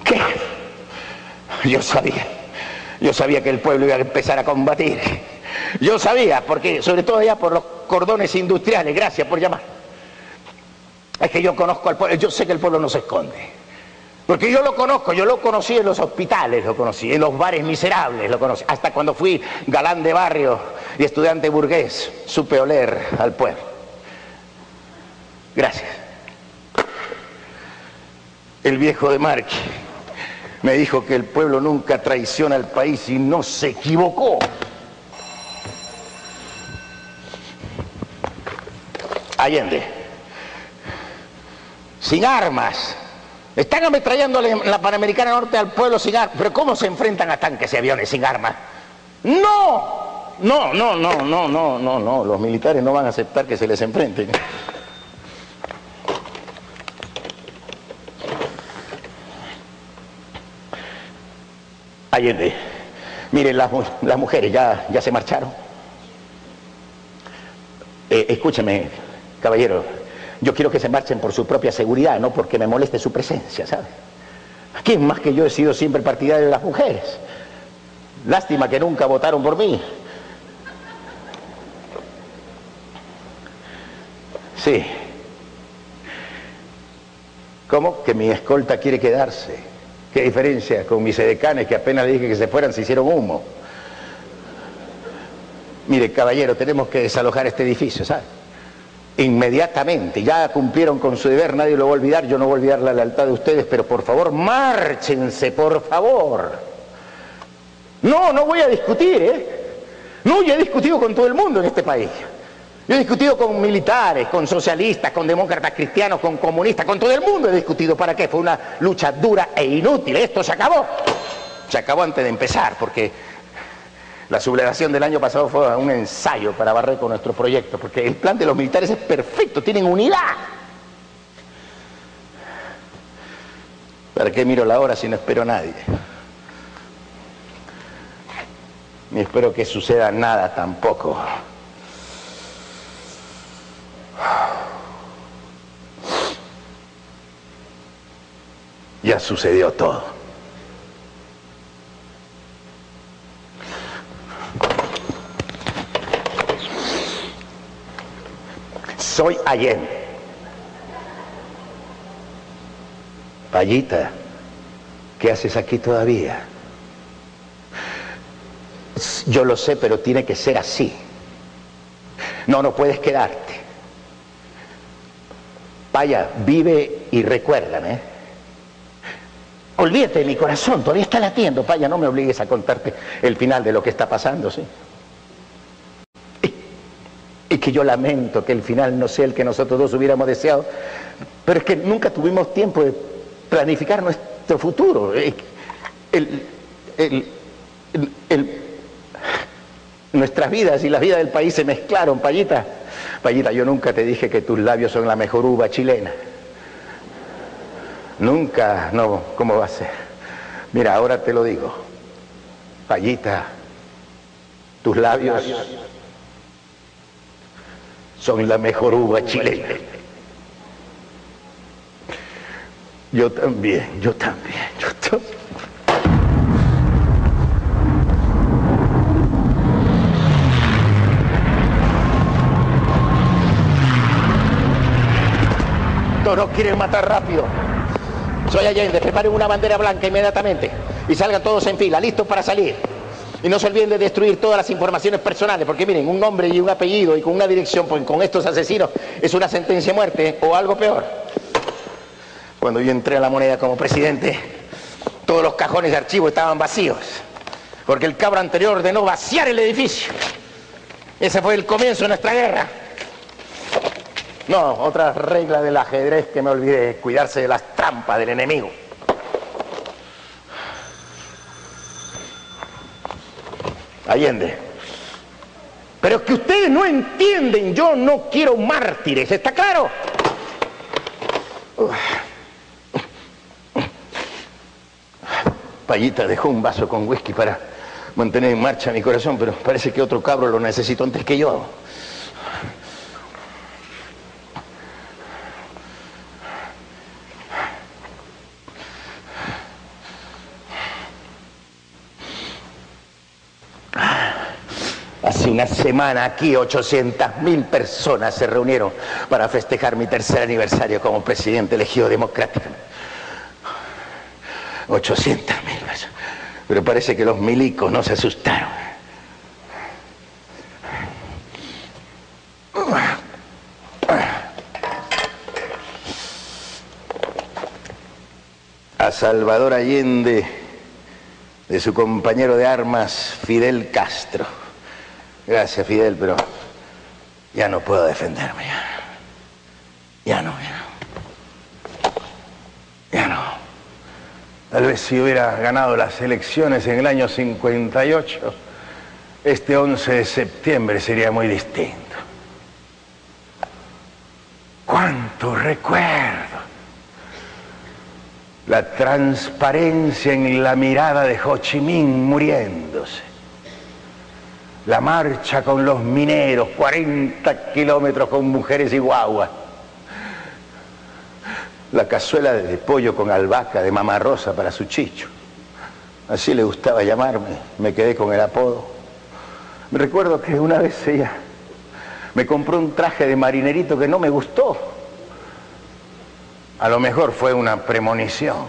¿Qué? Yo sabía que el pueblo iba a empezar a combatir. Yo sabía, porque sobre todo allá por los cordones industriales, gracias por llamar. Es que yo conozco al pueblo, yo sé que el pueblo no se esconde. Porque yo lo conozco, yo lo conocí en los hospitales, lo conocí, en los bares miserables, lo conocí. Hasta cuando fui galán de barrio y estudiante burgués, supe oler al pueblo. Gracias. El viejo de Marchi me dijo que el pueblo nunca traiciona al país y no se equivocó. Allende, sin armas. Están ametrallando en la Panamericana Norte al pueblo sin armas. ¿Pero cómo se enfrentan a tanques y aviones sin armas? ¡No! No, no, no, no, no, no, no. Los militares no van a aceptar que se les enfrenten. Allende, miren, las mujeres ya se marcharon. Escúchame, caballero. Yo quiero que se marchen por su propia seguridad, no porque me moleste su presencia, ¿sabes? ¿Quién más que yo he sido siempre partidario de las mujeres? Lástima que nunca votaron por mí. Sí. ¿Cómo? Que mi escolta quiere quedarse. ¿Qué diferencia con mis edecanes que apenas le dije que se fueran se hicieron humo? Mire, caballero, tenemos que desalojar este edificio, ¿sabes? Inmediatamente, ya cumplieron con su deber, nadie lo va a olvidar, yo no voy a olvidar la lealtad de ustedes, pero por favor, márchense, por favor. No, no voy a discutir, ¿eh? No, yo he discutido con todo el mundo en este país. Yo he discutido con militares, con socialistas, con demócratas cristianos, con comunistas, con todo el mundo he discutido. ¿Para qué? Fue una lucha dura e inútil. Esto se acabó. Se acabó antes de empezar, porque la sublevación del año pasado fue un ensayo para barrer con nuestro proyecto, porque el plan de los militares es perfecto, tienen unidad. ¿Para qué miro la hora si no espero a nadie? Ni espero que suceda nada tampoco. Ya sucedió todo. Soy Allende. Payita, ¿qué haces aquí todavía? Yo lo sé, pero tiene que ser así. No, no puedes quedarte. Paya, vive y recuérdame. Olvídate de mi corazón, todavía está latiendo. Paya, no me obligues a contarte el final de lo que está pasando, ¿sí? Y que yo lamento que el final no sea el que nosotros dos hubiéramos deseado, pero es que nunca tuvimos tiempo de planificar nuestro futuro. Nuestras vidas y las vidas del país se mezclaron, Payita. Payita, yo nunca te dije que tus labios son la mejor uva chilena. Nunca, no, ¿cómo va a ser? Mira, ahora te lo digo. Payita, tus labios son la mejor uva chilena. Yo también, yo también, yo también. Todos quieren matar rápido. Soy Allende, preparen una bandera blanca inmediatamente y salgan todos en fila, listos para salir. Y no se olviden de destruir todas las informaciones personales, porque miren, un nombre y un apellido y con una dirección, pues con estos asesinos es una sentencia de muerte o algo peor. Cuando yo entré a La Moneda como presidente, todos los cajones de archivo estaban vacíos, porque el cabro anterior ordenó vaciar el edificio. Ese fue el comienzo de nuestra guerra. No, otra regla del ajedrez que me olvidé es cuidarse de las trampas del enemigo. Allende, pero es que ustedes no entienden, yo no quiero mártires, ¿está claro? Payita dejó un vaso con whisky para mantener en marcha mi corazón, pero parece que otro cabro lo necesito antes que yo. una semana aquí 800.000 personas se reunieron para festejar mi tercer aniversario como presidente elegido democráticamente. 800.000 personas. Pero parece que los milicos no se asustaron. A Salvador Allende, de su compañero de armas, Fidel Castro. Gracias, Fidel, pero ya no puedo defenderme. Ya no. Tal vez si hubiera ganado las elecciones en el año 58, este 11 de septiembre sería muy distinto. ¡Cuánto recuerdo! La transparencia en la mirada de Ho Chi Minh muriéndose. La marcha con los mineros, 40 kilómetros con mujeres y guaguas. La cazuela de pollo con albahaca de Mamá Rosa para su chicho. Así le gustaba llamarme, me quedé con el apodo. Me recuerdo que una vez ella me compró un traje de marinerito que no me gustó. A lo mejor fue una premonición.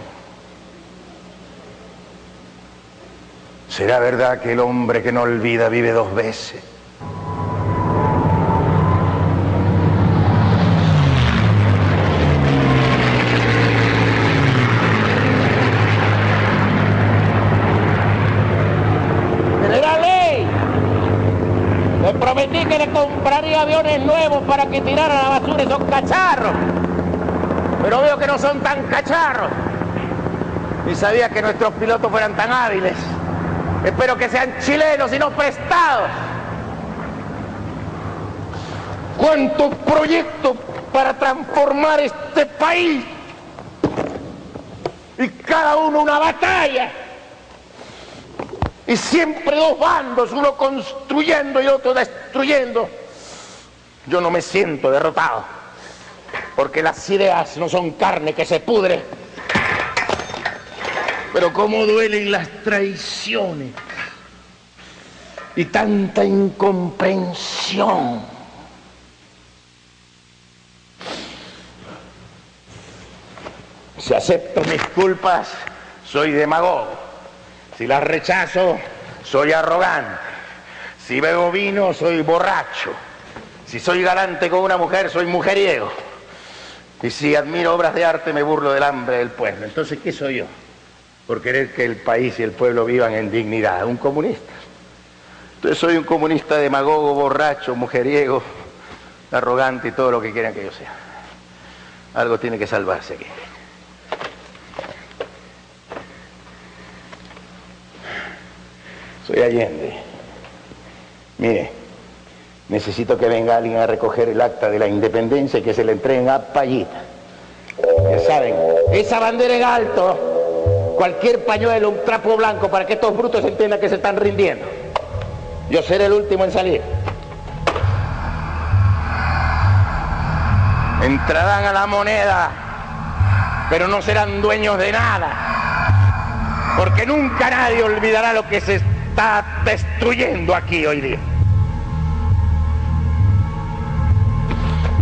¿Será verdad que el hombre que no olvida vive dos veces? General Leigh, le prometí que le compraría aviones nuevos para que tiraran a la basura esos cacharros. Pero veo que no son tan cacharros. Ni sabía que nuestros pilotos fueran tan hábiles. Espero que sean chilenos y no prestados. ¿Cuántos proyectos para transformar este país? Y cada uno una batalla. Y siempre dos bandos, uno construyendo y otro destruyendo. Yo no me siento derrotado, porque las ideas no son carne que se pudre. Pero cómo duelen las traiciones y tanta incomprensión. Si acepto mis culpas, soy demagogo. Si las rechazo, soy arrogante. Si bebo vino, soy borracho. Si soy galante con una mujer, soy mujeriego. Y si admiro obras de arte, me burlo del hambre del pueblo. Entonces, ¿qué soy yo? Por querer que el país y el pueblo vivan en dignidad, un comunista. Entonces soy un comunista demagogo, borracho, mujeriego, arrogante y todo lo que quieran que yo sea. Algo tiene que salvarse aquí. Soy Allende. Mire, necesito que venga alguien a recoger el acta de la independencia y que se le entreguen a Payita. Ya saben, esa bandera en alto. Cualquier pañuelo, un trapo blanco, para que estos brutos entiendan que se están rindiendo. Yo seré el último en salir. Entrarán a la moneda, pero no serán dueños de nada. Porque nunca nadie olvidará lo que se está destruyendo aquí hoy día.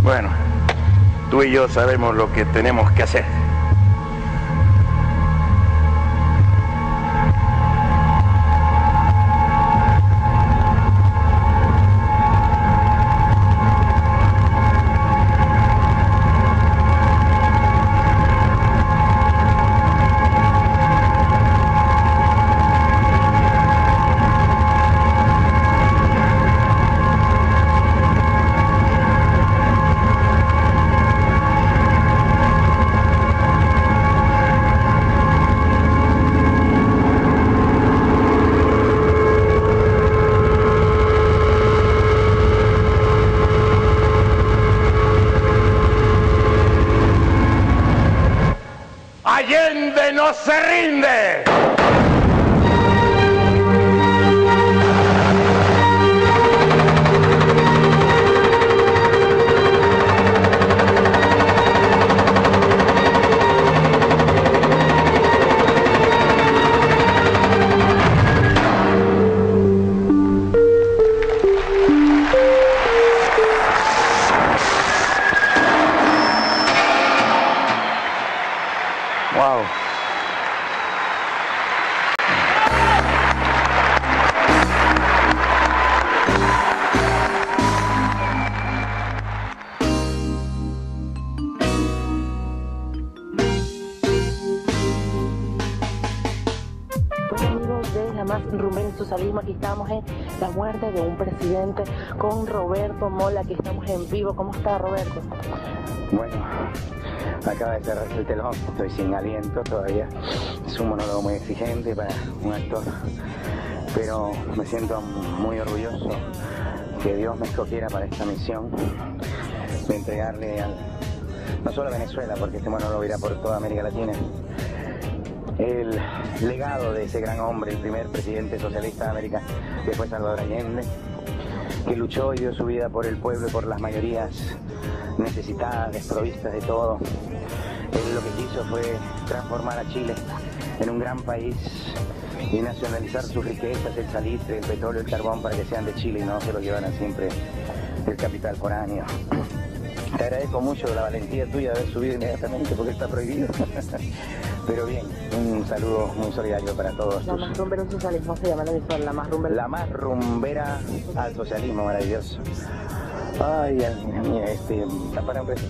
Bueno, tú y yo sabemos lo que tenemos que hacer. Wow. Aquí estamos en la muerte de un presidente con Roberto Mola, aquí estamos en vivo. ¿Cómo está, Roberto? Bueno, acaba de cerrarse el telón, estoy sin aliento todavía. Es un monólogo muy exigente para un actor, pero me siento muy orgulloso que Dios me escogiera para esta misión de entregarle no solo a Venezuela, porque este monólogo irá por toda América Latina, el legado de ese gran hombre, el primer presidente socialista de América, que fue Salvador Allende, que luchó y dio su vida por el pueblo y por las mayorías necesitadas, desprovistas de todo. Él lo que hizo fue transformar a Chile en un gran país y nacionalizar sus riquezas, el salitre, el petróleo, el carbón, para que sean de Chile y no se lo llevaran siempre el capital foráneo. Te agradezco mucho la valentía tuya de haber subido inmediatamente, porque está prohibido. Pero bien, un saludo muy solidario para todos. La más rumbera al socialismo se llama la visual, la más rumbera. La más rumbera al socialismo, maravilloso. Ay, está para un preso.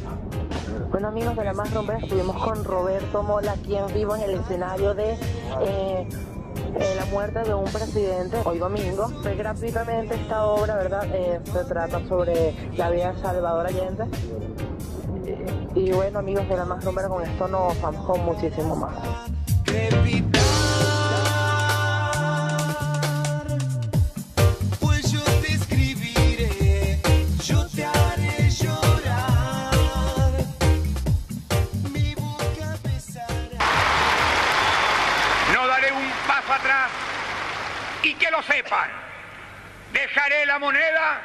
Bueno, amigos de La Más Rumbera, estuvimos con Roberto Mola aquí en vivo en el escenario de la muerte de un presidente, hoy domingo. Fue gratuitamente esta obra, ¿verdad? Se trata sobre la vida de Salvador Allende. Y bueno, amigos de La Más Rumbera, con esto nos vamos con muchísimo más. No daré un paso atrás, y que lo sepan. Dejaré la moneda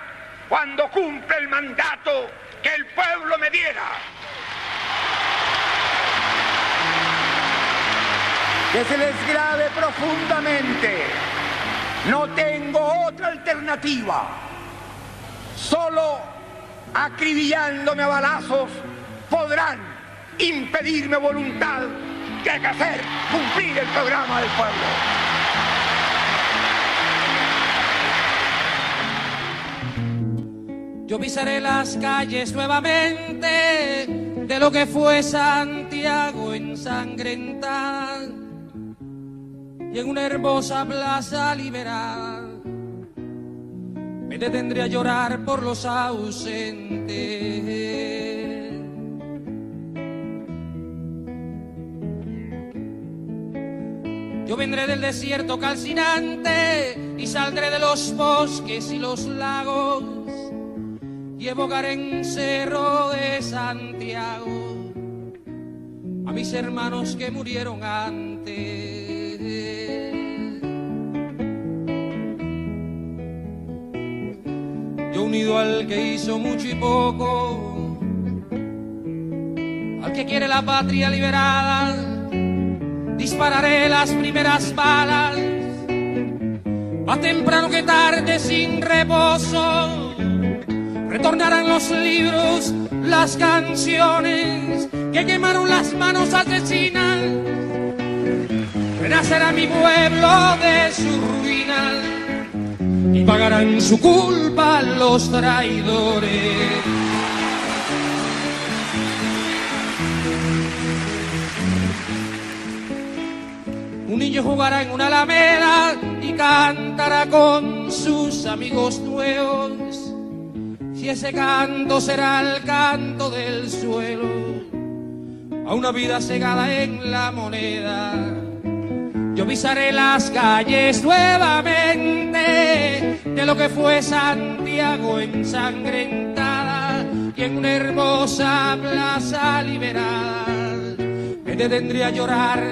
cuando cumpla el mandato que el pueblo me diera. Que se les grabe profundamente. No tengo otra alternativa. Solo acribillándome a balazos podrán impedirme voluntad de hacer cumplir el programa del pueblo. Yo pisaré las calles nuevamente de lo que fue Santiago ensangrentada, y en una hermosa plaza liberada me detendré a llorar por los ausentes. Yo vendré del desierto calcinante y saldré de los bosques y los lagos, y evocaré en Cerro de Santiago a mis hermanos que murieron antes. Yo unido al que hizo mucho y poco, al que quiere la patria liberada, dispararé las primeras balas, más temprano que tarde sin reposo. Retornarán los libros, las canciones que quemaron las manos asesinas. Renacerá mi pueblo de su ruina y pagarán su culpa los traidores. Un niño jugará en una alameda y cantará con sus amigos nuevos, y ese canto será el canto del suelo, a una vida cegada en la moneda. Yo pisaré las calles nuevamente de lo que fue Santiago ensangrentada, y en una hermosa plaza liberal me detendré a llorar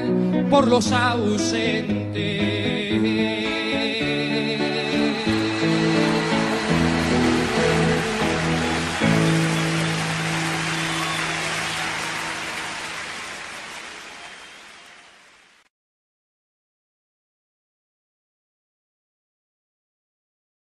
por los ausentes.